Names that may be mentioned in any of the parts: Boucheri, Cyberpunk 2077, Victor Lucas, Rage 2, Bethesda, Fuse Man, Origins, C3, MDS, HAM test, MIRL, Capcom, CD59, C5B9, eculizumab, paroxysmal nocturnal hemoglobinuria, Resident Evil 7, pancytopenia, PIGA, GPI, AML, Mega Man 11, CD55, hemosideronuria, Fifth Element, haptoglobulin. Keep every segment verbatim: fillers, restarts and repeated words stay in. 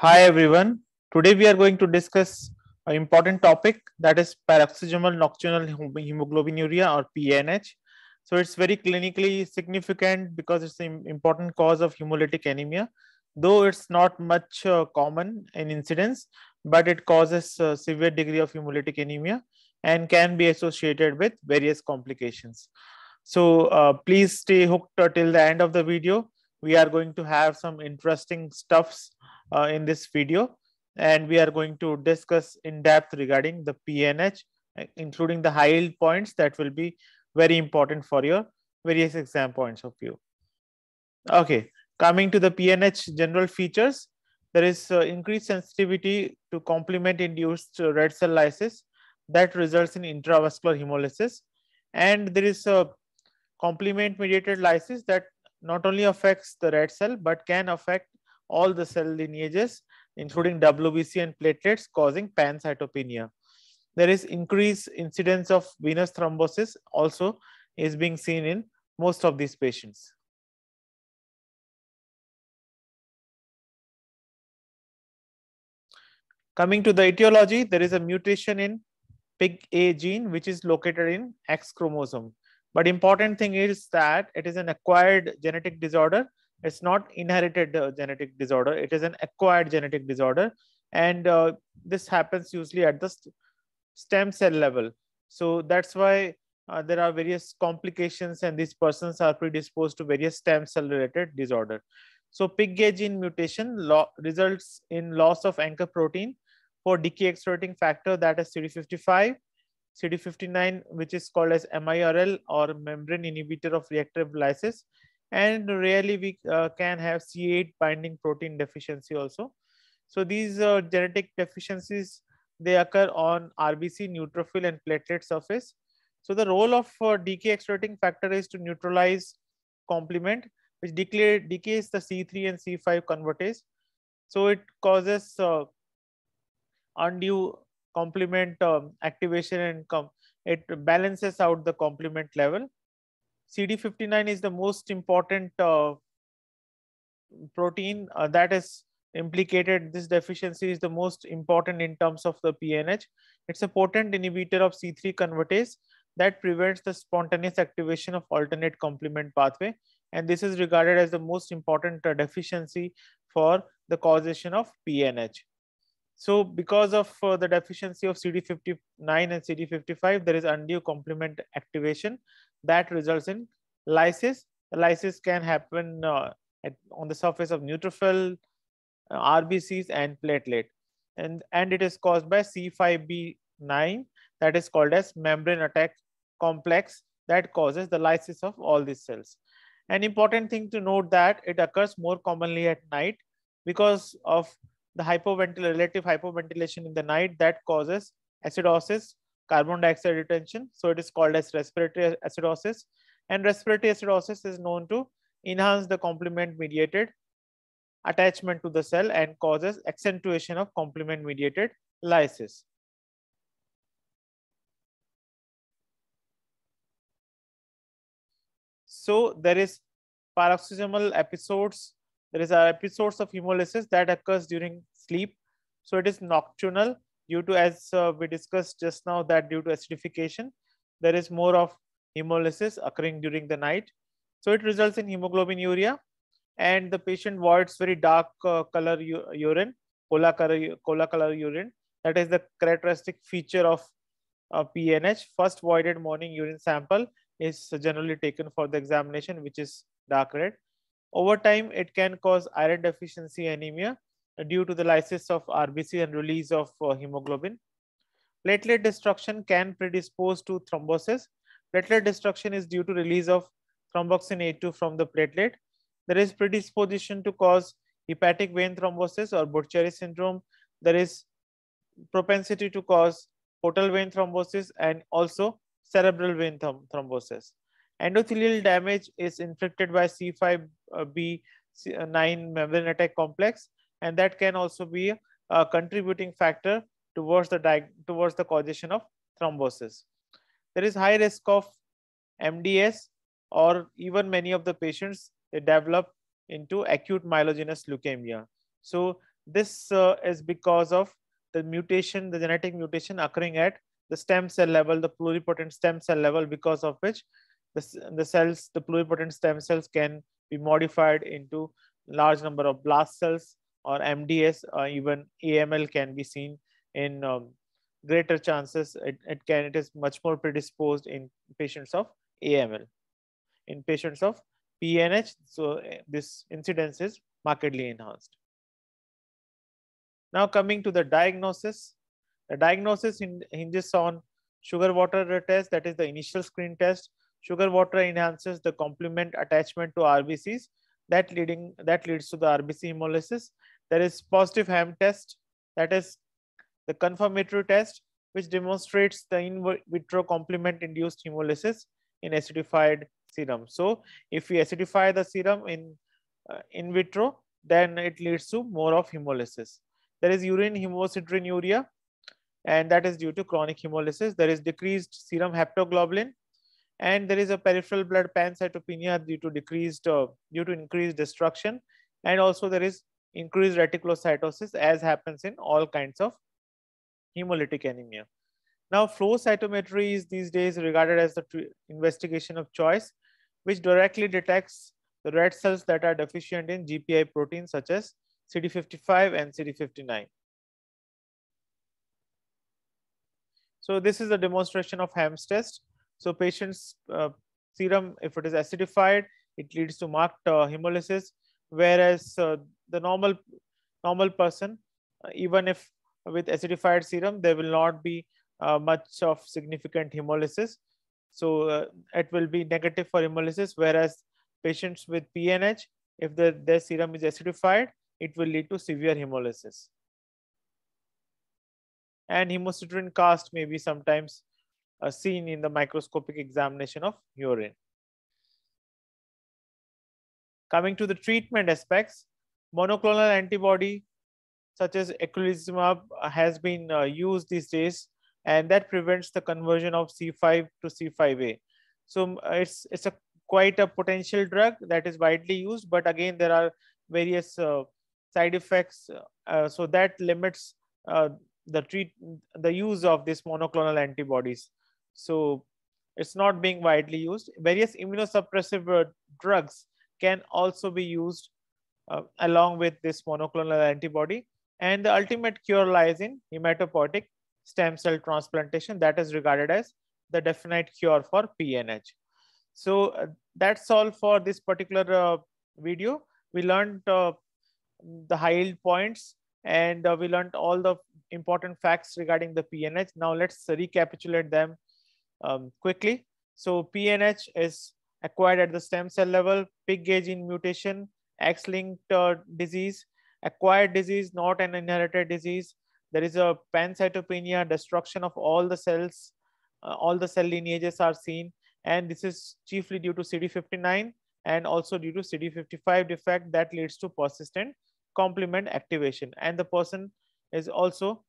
Hi everyone, today we are going to discuss an important topic, that is paroxysmal nocturnal hemoglobinuria or P N H. So it's very clinically significant because it's an important cause of hemolytic anemia, though it's not much uh, common in incidence, but it causes a severe degree of hemolytic anemia and can be associated with various complications. So uh, please stay hooked till the end of the video. We are going to have some interesting stuffs Uh, in this video, and we are going to discuss in depth regarding the P N H, including the high yield points that will be very important for your various exam points of view. Okay, coming to the P N H general features, there is uh, increased sensitivity to complement induced red cell lysis that results in intravascular hemolysis, and there is a complement mediated lysis that not only affects the red cell but can affect all the cell lineages, including W B C and platelets, causing pancytopenia. There is increased incidence of venous thrombosis also is being seen in most of these patients. Coming to the etiology, there is a mutation in PIGA gene, which is located in X chromosome. But important thing is that it is an acquired genetic disorder. It's not inherited uh, genetic disorder. It is an acquired genetic disorder. And uh, this happens usually at the st stem cell level. So that's why uh, there are various complications and these persons are predisposed to various stem cell related disorder. So PIGA gene mutation results in loss of anchor protein for decay accelerating factor, that is C D fifty-five, C D fifty-nine, which is called as M I R L or membrane inhibitor of reactive lysis. And rarely we uh, can have C eight binding protein deficiency also. So these uh, genetic deficiencies, they occur on R B C, neutrophil and platelet surface. So the role of uh, decay accelerating factor is to neutralize complement, which decay, decays the C three and C five convertase. So it causes uh, undue complement um, activation and com it balances out the complement level. C D fifty-nine is the most important uh, protein uh, that is implicated. This deficiency is the most important in terms of the P N H. It's a potent inhibitor of C three convertase that prevents the spontaneous activation of alternate complement pathway. And this is regarded as the most important uh, deficiency for the causation of P N H. So because of uh, the deficiency of C D fifty-nine and C D fifty-five, there is undue complement activation that results in lysis. The lysis can happen uh, at, on the surface of neutrophil, uh, R B Cs and platelet. And, and it is caused by C five B nine, that is called as membrane attack complex, that causes the lysis of all these cells. An important thing to note that it occurs more commonly at night because of the hypoventil- relative hypoventilation in the night that causes acidosis, carbon dioxide retention. So it is called as respiratory acidosis, and respiratory acidosis is known to enhance the complement mediated attachment to the cell and causes accentuation of complement mediated lysis. So there is paroxysmal episodes. There is episodes of hemolysis that occurs during sleep. So it is nocturnal due to, as uh, we discussed just now, that due to acidification, there is more of hemolysis occurring during the night. So it results in hemoglobinuria, and the patient voids very dark uh, color urine, cola color, cola color urine. That is the characteristic feature of uh, P N H. First voided morning urine sample is generally taken for the examination, which is dark red. Over time, it can cause iron deficiency anemia due to the lysis of R B C and release of uh, hemoglobin. Platelet destruction can predispose to thrombosis. Platelet destruction is due to release of thromboxane A two from the platelet. There is predisposition to cause hepatic vein thrombosis or Boucheri syndrome. There is propensity to cause portal vein thrombosis and also cerebral vein th thrombosis. Endothelial damage is inflicted by C five B nine membrane attack complex, and that can also be a, a contributing factor towards the, towards the causation of thrombosis. There is high risk of M D S, or even many of the patients, they develop into acute myelogenous leukemia. So This uh, is because of the mutation, the genetic mutation occurring at the stem cell level, the pluripotent stem cell level, because of which the, the cells, the pluripotent stem cells can be modified into large number of blast cells, or M D S, or even A M L can be seen in um, greater chances. It, it can, it is much more predisposed in patients of A M L. In patients of P N H, so this incidence is markedly enhanced. Now coming to the diagnosis. The diagnosis hinges on sugar water test, that is the initial screen test. Sugar water enhances the complement attachment to R B Cs, that leading that leads to the R B C hemolysis. There is positive H A M test, that is the confirmatory test, which demonstrates the in vitro complement induced hemolysis in acidified serum. So if we acidify the serum in uh, in vitro, then it leads to more of hemolysis. There is urine hemosideronuria, and that is due to chronic hemolysis. There is decreased serum haptoglobulin, and there is a peripheral blood pancytopenia due to decreased uh, due to increased destruction, and also there is increased reticulocytosis, as happens in all kinds of hemolytic anemia. Now, flow cytometry is these days regarded as the investigation of choice, which directly detects the red cells that are deficient in G P I proteins such as C D fifty-five and C D fifty-nine. So this is a demonstration of H A M test. So patient's uh, serum, if it is acidified, it leads to marked uh, hemolysis, whereas uh, the normal, normal person, uh, even if with acidified serum, there will not be uh, much of significant hemolysis. So uh, it will be negative for hemolysis, whereas patients with P N H, if the, their serum is acidified, it will lead to severe hemolysis. And hemosiderin cast may be sometimes uh, seen in the microscopic examination of urine. Coming to the treatment aspects, monoclonal antibody such as eculizumab has been uh, used these days, and that prevents the conversion of C five to C five A. So uh, it's, it's a quite a potential drug that is widely used, but again, there are various uh, side effects, uh, so that limits uh, the treat the use of these monoclonal antibodies. So it's not being widely used. Various immunosuppressive uh, drugs can also be used uh, along with this monoclonal antibody, and the ultimate cure lies in hematopoietic stem cell transplantation, that is regarded as the definite cure for P N H. So uh, that's all for this particular uh, video. We learned uh, the high yield points, and uh, we learned all the important facts regarding the P N H. Now let's recapitulate them um, quickly. So P N H is acquired at the stem cell level, PIGA gene mutation, X-linked uh, disease, acquired disease, not an inherited disease. There is a pancytopenia, destruction of all the cells, uh, all the cell lineages are seen, and this is chiefly due to C D fifty-nine and also due to C D fifty-five defect that leads to persistent complement activation, and the person is also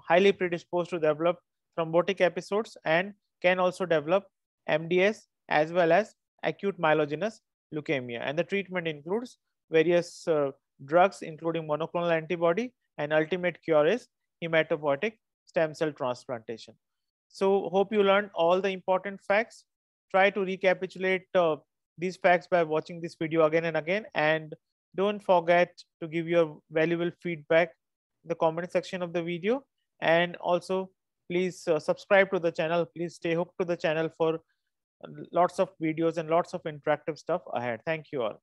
highly predisposed to develop thrombotic episodes and can also develop M D S as well as acute myelogenous leukemia. And the treatment includes various uh, drugs, including monoclonal antibody, and ultimate cure is hematopoietic stem cell transplantation. So hope you learned all the important facts. Try to recapitulate uh, these facts by watching this video again and again, and don't forget to give your valuable feedback in the comment section of the video, and also please uh, subscribe to the channel. Please stay hooked to the channel for lots of videos and lots of interactive stuff ahead. Thank you all.